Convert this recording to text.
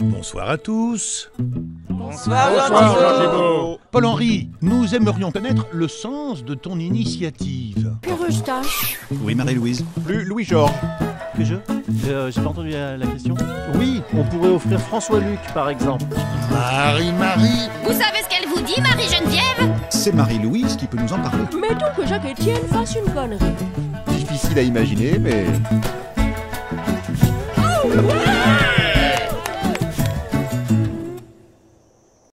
Bonsoir à tous. Bonsoir. Paul-Henri, nous aimerions connaître le sens de ton initiative. Père Eustache. Oui, Marie-Louise. Plus Louis-Georges. Que je j'ai pas entendu la question. Oui, on pourrait offrir François-Luc, par exemple. Marie. Vous savez ce qu'elle vous dit, Marie-Geneviève? C'est Marie-Louise qui peut nous en parler. Mettons que Jacques-Étienne fasse une connerie. Difficile à imaginer, mais... Oh, ouais.